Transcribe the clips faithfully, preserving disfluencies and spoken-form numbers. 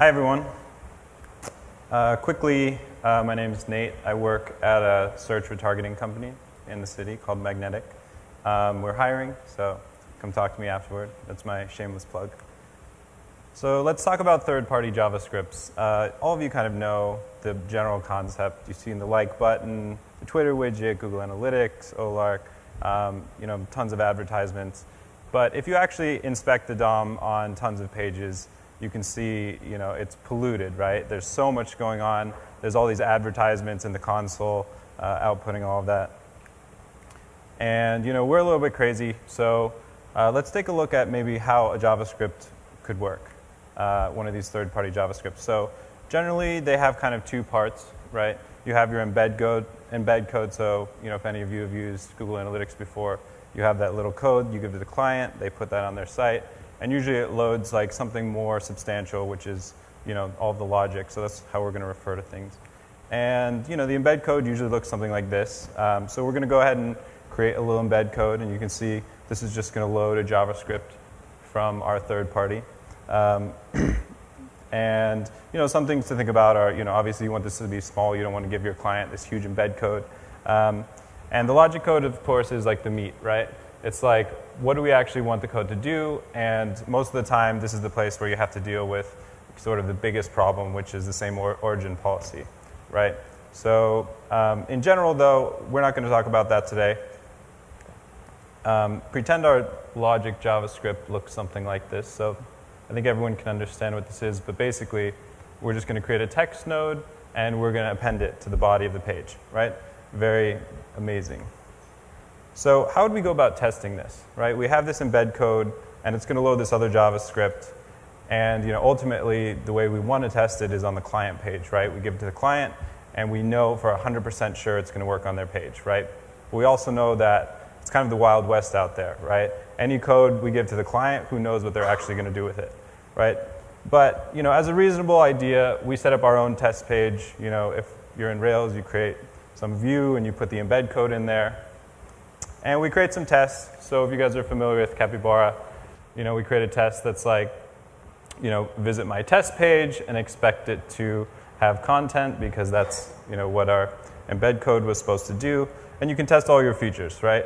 Hi, everyone. Uh, quickly, uh, my name is Nate. I work at a search retargeting company in the city called Magnetic. Um, we're hiring, so come talk to me afterward. That's my shameless plug. So let's talk about third-party JavaScripts. Uh, all of you kind of know the general concept. You've seen the like button, the Twitter widget, Google Analytics, Olark, um, you know, tons of advertisements. But if you actually inspect the D O M on tons of pages, you can see, you know, it's polluted, right? There's so much going on. There's all these advertisements in the console uh, outputting all of that. And, you know, we're a little bit crazy, so uh, let's take a look at maybe how a JavaScript could work, uh, one of these third-party JavaScripts. So generally, they have kind of two parts, right? You have your embed code, embed code, so, you know, if any of you have used Google Analytics before, you have that little code you give to the client, they put that on their site. And usually it loads like something more substantial, which is, you know, all the logic. So that's how we're going to refer to things. And, you know, the embed code usually looks something like this. Um, so we're going to go ahead and create a little embed code. And you can see this is just going to load a JavaScript from our third party. Um, and, you know, some things to think about are, you know, obviously you want this to be small. You don't want to give your client this huge embed code. Um, and the logic code, of course, is like the meat, right? It's like, what do we actually want the code to do? And most of the time, this is the place where you have to deal with sort of the biggest problem, which is the same or origin policy, right? So um, in general, though, we're not going to talk about that today. Um, pretend our logic JavaScript looks something like this. So I think everyone can understand what this is. But basically, we're just going to create a text node, and we're going to append it to the body of the page, right? Very amazing. So how would we go about testing this, right? We have this embed code, and it's going to load this other JavaScript. And, you know, ultimately, the way we want to test it is on the client page, right? We give it to the client, and we know for one hundred percent sure it's going to work on their page, right? But we also know that it's kind of the Wild West out there, right? Any code we give to the client, who knows what they're actually going to do with it, right? But, you know, as a reasonable idea, we set up our own test page. You know, if you're in Rails, you create some view, and you put the embed code in there. And we create some tests. So if you guys are familiar with Capybara, you know, we create a test that's like, you know, visit my test page and expect it to have content because that's, you know, what our embed code was supposed to do. And you can test all your features, right?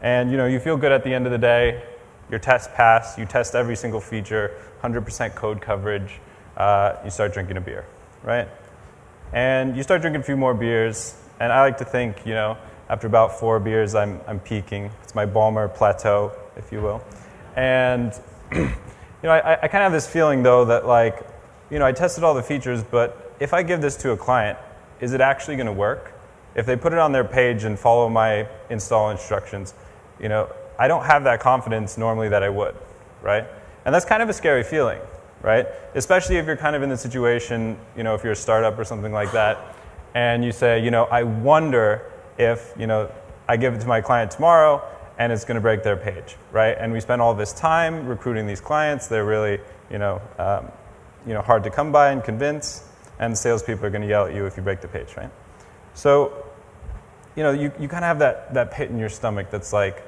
And, you know, you feel good at the end of the day. Your test passed. You test every single feature, one hundred percent code coverage. Uh, you start drinking a beer, right? And you start drinking a few more beers. And I like to think, you know, after about four beers, I'm, I'm peaking. It's my Ballmer plateau, if you will. And you know, I, I kind of have this feeling, though, that like, you know, I tested all the features, but if I give this to a client, is it actually going to work? If they put it on their page and follow my install instructions, you know, I don't have that confidence normally that I would, right? And that's kind of a scary feeling, right? Especially if you're kind of in the situation, you know, if you're a startup or something like that, and you say, you know, I wonder if, you know, I give it to my client tomorrow and it's going to break their page, right? And we spend all this time recruiting these clients. They're really, you know, um, you know, hard to come by and convince, and the salespeople are going to yell at you if you break the page, right? So, you know, you, you kind of have that, that pit in your stomach that's like,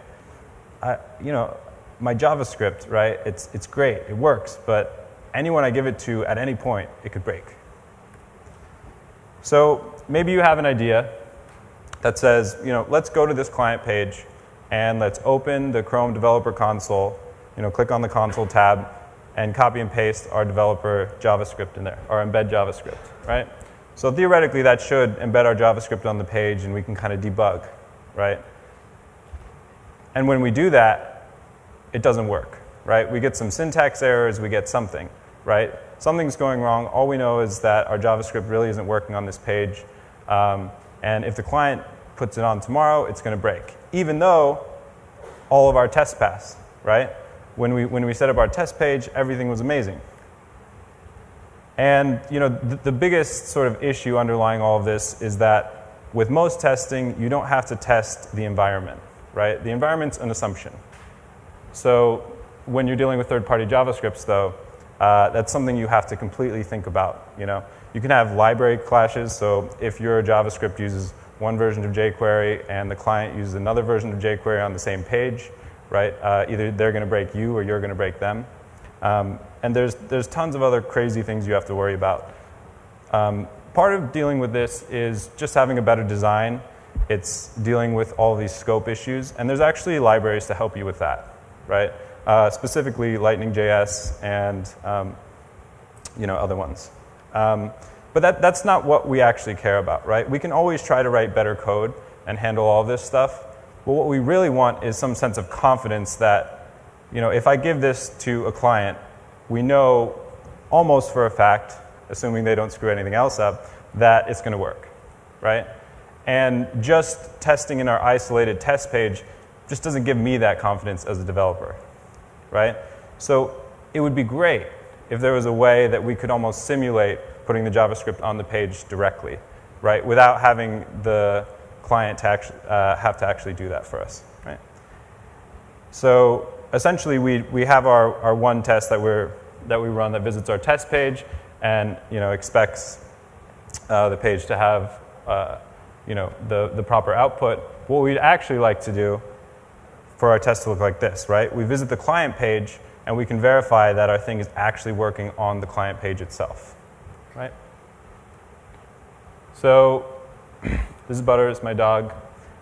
I, you know, my JavaScript, right, it's, it's great, it works, but anyone I give it to at any point, it could break. So maybe you have an idea that says, you know, let's go to this client page and let's open the Chrome Developer Console, you know, click on the console tab and copy and paste our developer JavaScript in there, our embed JavaScript, right? So theoretically, that should embed our JavaScript on the page and we can kind of debug, right? And when we do that, it doesn't work, right? We get some syntax errors, we get something, right? Something's going wrong. All we know is that our JavaScript really isn't working on this page. Um, And if the client puts it on tomorrow, it's going to break, even though all of our tests pass, right? When we, when we set up our test page, everything was amazing. And, you know, the, the biggest sort of issue underlying all of this is that with most testing, you don't have to test the environment, right? The environment's an assumption. So when you're dealing with third-party JavaScripts, though, uh, that's something you have to completely think about, you know? You can have library clashes, so if your JavaScript uses one version of jQuery and the client uses another version of jQuery on the same page, right? Uh, either they're going to break you or you're going to break them. Um, And there's, there's tons of other crazy things you have to worry about. Um, part of dealing with this is just having a better design. It's dealing with all these scope issues. And there's actually libraries to help you with that, right? Uh, specifically Lightning dot J S and um, you know, other ones. Um, but that, that's not what we actually care about, right? We can always try to write better code and handle all this stuff. But what we really want is some sense of confidence that, you know, if I give this to a client, we know almost for a fact, assuming they don't screw anything else up, that it's going to work, right? And just testing in our isolated test page just doesn't give me that confidence as a developer, right? So it would be great if there was a way that we could almost simulate putting the JavaScript on the page directly, right, without having the client to actually, uh, have to actually do that for us, right? So essentially, we, we have our, our one test that, we're, that we run that visits our test page and, you know, expects uh, the page to have, uh, you know, the, the proper output. What we'd actually like to do for our test to look like this, right? We visit the client page, and we can verify that our thing is actually working on the client page itself, right? So this is Butters, my dog,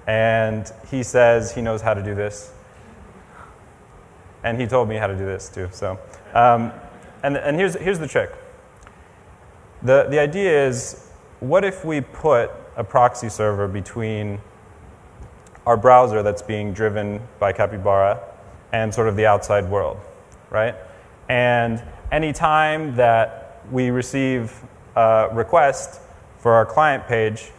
and he says he knows how to do this. And he told me how to do this, too. So, um, and, and here's, here's the trick. The, the idea is, what if we put a proxy server between our browser that's being driven by Capybara and sort of the outside world, right? And any time that we receive a request for our client page,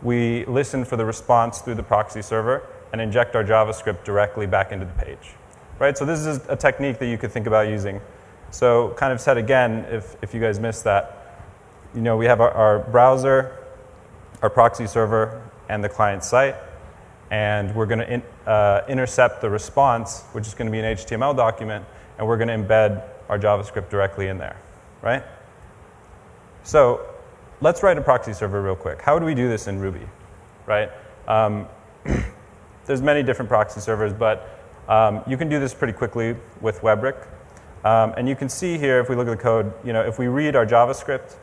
we listen for the response through the proxy server and inject our JavaScript directly back into the page, right? So this is a technique that you could think about using. So kind of said again, if, if you guys missed that, you know, we have our, our browser, our proxy server, and the client site. And we're going to in, uh, intercept the response, which is going to be an H T M L document, and we're going to embed our JavaScript directly in there, right? So let's write a proxy server real quick. How would we do this in Ruby, right? Um, there's many different proxy servers, but um, you can do this pretty quickly with Webrick. Um, and you can see here, if we look at the code, you know, if we read our JavaScript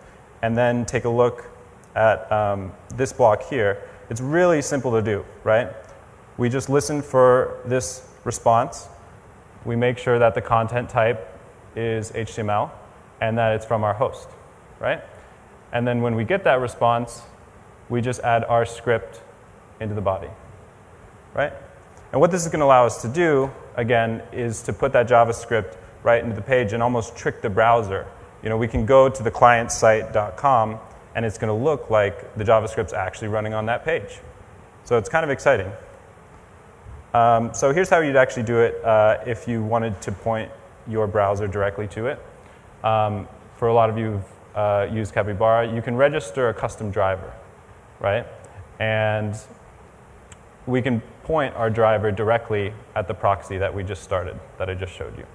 and then take a look at um, this block here, it's really simple to do, right? We just listen for this response. We make sure that the content type is H T M L and that it's from our host, right? And then when we get that response, we just add our script into the body, right? And what this is going to allow us to do, again, is to put that JavaScript right into the page and almost trick the browser. You know, we can go to the client site dot com and it's going to look like the JavaScript's actually running on that page. So it's kind of exciting. Um, so here's how you'd actually do it uh, if you wanted to point your browser directly to it. Um, for a lot of you who've uh, used Capybara, you can register a custom driver, right? And we can point our driver directly at the proxy that we just started, that I just showed you,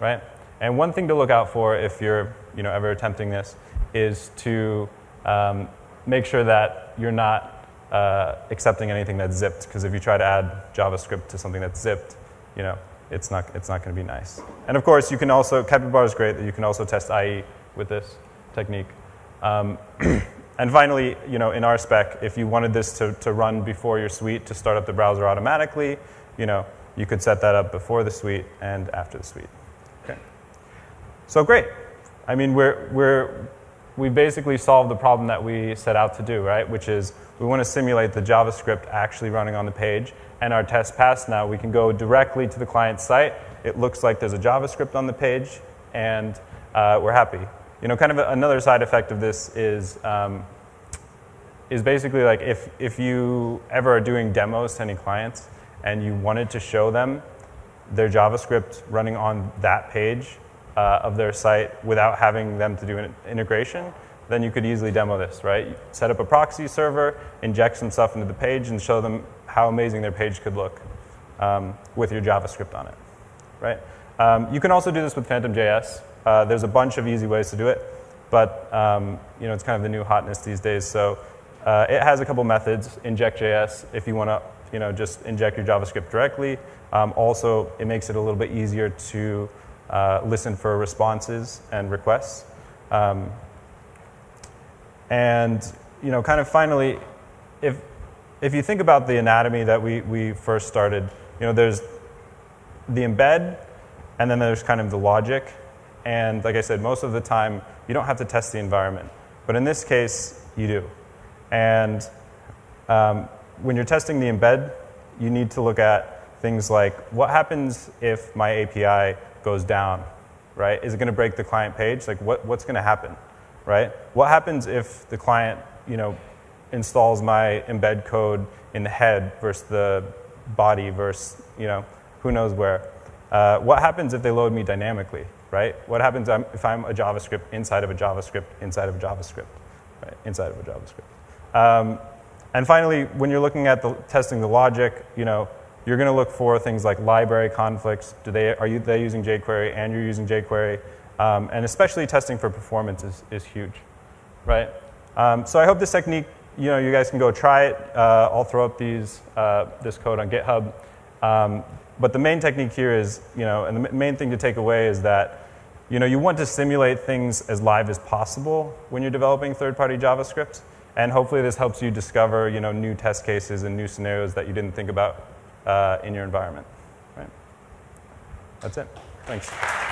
right? And one thing to look out for if you're, you know, ever attempting this is to Um, make sure that you're not uh, accepting anything that's zipped, because if you try to add JavaScript to something that's zipped, you know, it's not, it's not going to be nice. And of course, you can also, Capybara is great that you can also test I E with this technique. Um, and finally, you know, in our spec, if you wanted this to, to run before your suite to start up the browser automatically, you know, you could set that up before the suite and after the suite. Okay. So great. I mean, we're we're we basically solved the problem that we set out to do, right? Which is we want to simulate the JavaScript actually running on the page, and our test passed now. We can go directly to the client site. It looks like there's a JavaScript on the page, and uh, we're happy. You know, kind of a, another side effect of this is um, is basically like if if you ever are doing demos to any clients and you wanted to show them their JavaScript running on that page Uh, of their site without having them to do an integration, then you could easily demo this, right? You set up a proxy server, inject some stuff into the page, and show them how amazing their page could look um, with your JavaScript on it, right? Um, you can also do this with Phantom J S. Uh, there's a bunch of easy ways to do it, but um, you know, it's kind of the new hotness these days. So uh, it has a couple methods. Inject J S, if you want to, you know, just inject your JavaScript directly. Um, also, it makes it a little bit easier to uh, listen for responses and requests. Um, and, you know, kind of finally, if, if you think about the anatomy that we, we first started, you know, there's the embed, and then there's kind of the logic. And like I said, most of the time, you don't have to test the environment. But in this case, you do. And um, when you're testing the embed, you need to look at things like, what happens if my A P I goes down, right? Is it going to break the client page? Like, what, what's going to happen, right? What happens if the client, you know, installs my embed code in the head versus the body versus, you know, who knows where? Uh, what happens if they load me dynamically, right? What happens if I'm a JavaScript inside of a JavaScript inside of a JavaScript, right? Inside of a JavaScript. Um, and finally, when you're looking at the testing the logic, you know, you're going to look for things like library conflicts. Do they are you they using jQuery and you're using jQuery? Um, and especially testing for performance is is huge, right? Um, so I hope this technique, you know, you guys can go try it. Uh, I'll throw up these uh, this code on GitHub. Um, but the main technique here is, you know, and the main thing to take away is that, you know, you want to simulate things as live as possible when you're developing third-party JavaScript, and hopefully this helps you discover, you know, new test cases and new scenarios that you didn't think about uh, in your environment. Right? That's it. Thanks.